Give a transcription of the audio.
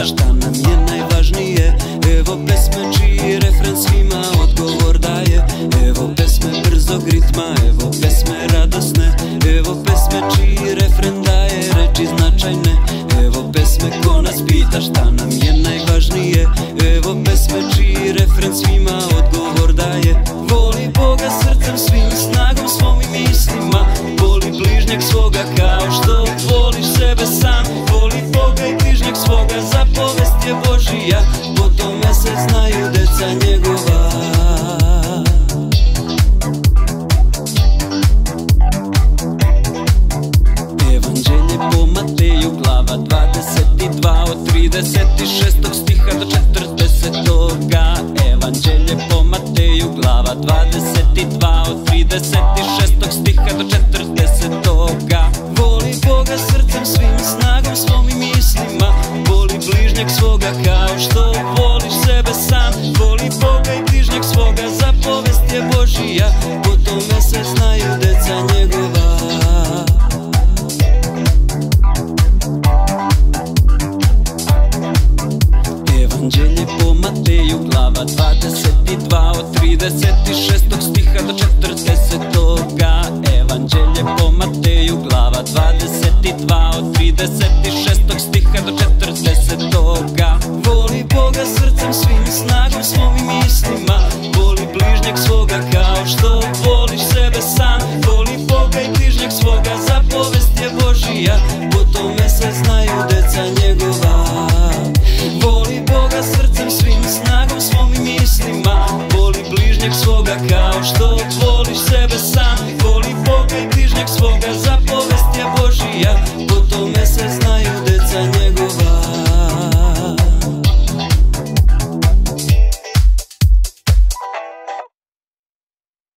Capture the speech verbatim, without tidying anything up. pita šta nam je najvažnije. Evo pesme čiji refren svima odgovor daje. Evo pesme brzog ritma, evo pesme radosne. Evo pesme čiji refren daje reči značajne. Evo pesme ko nas pita šta nam je najvažnije. Evo pesme čiji refren svima odgovor daje. Voli Boga srcem svim, snagom svom i mislima. Voli bližnjeg svoga kao što voliš sebe sam. Voli Boga i bližnjeg svoga, zapovest je Božija. Po tome se znaju deca njegova. Evanđelje po Mateju, glava dvadeset dva, od trideset šestog stiha do četrdesetog. Evanđelje po Mateju, glava dvadeset dva, od trideset šestog stiha do četrdesetog. Voli Boga srcem svim, snagom svom i mislima. Voli bližnjeg svoga kao što voliš sebe sam. Voli Boga i bližnjeg svoga, zapovest je Božija. Po tome se znaju deca njegova. Evanđelje po Mateju, glava dvadeset dva, od trideset šestog stiha do četrdesetog. Evanđelje po Mateju, glava dvadeset dva, od trideset šestog stiha do četrdesetog. Voli Boga srcem svim, snagom svom i mislima. Voli bližnjeg svoga kao što voliš sebe sam. Voli Boga i bližnjeg svoga, zapovest je Božija. Po tome se znaju deca njegova. Voli Boga srcem svim, snagom svom i mislima. Voli bližnjeg svoga kao što voliš sebe sam. Voli Boga i bližnjeg svoga, zapovest je Božija.